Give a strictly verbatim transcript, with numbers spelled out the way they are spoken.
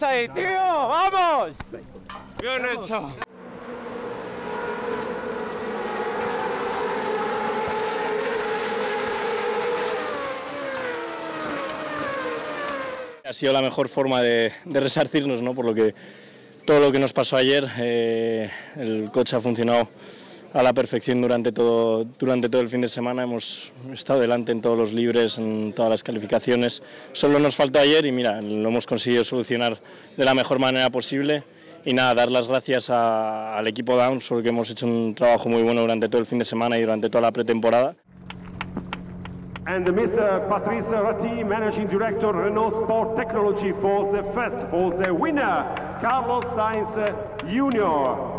estás ahí, tío? ¡Vamos! Bien hecho. Ha sido la mejor forma de, de resarcirnos, ¿no? Por lo que todo lo que nos pasó ayer, eh, el coche ha funcionado a la perfección durante todo, durante todo el fin de semana, hemos estado delante en todos los libres, en todas las calificaciones, solo nos faltó ayer y mira, lo hemos conseguido solucionar de la mejor manera posible y nada, dar las gracias a, al equipo DAMS porque hemos hecho un trabajo muy bueno durante todo el fin de semana y durante toda la pretemporada. And Mister Patrice Ratti, Managing Director, Renault Sport Technology, for the first, for the winner, Carlos Sainz Junior